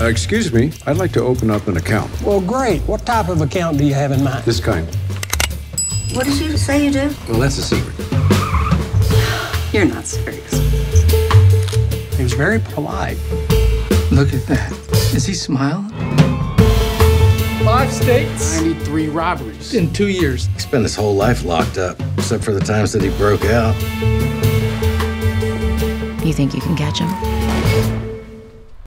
Excuse me, I'd like to open up an account. Well, great. What type of account do you have in mind? This kind. What did you say you do? Well, that's a secret. You're not serious. He was very polite. Look at that. Is he smiling? 5 states. 93 robberies. In 2 years. He spent his whole life locked up, except for the times that he broke out. You think you can catch him?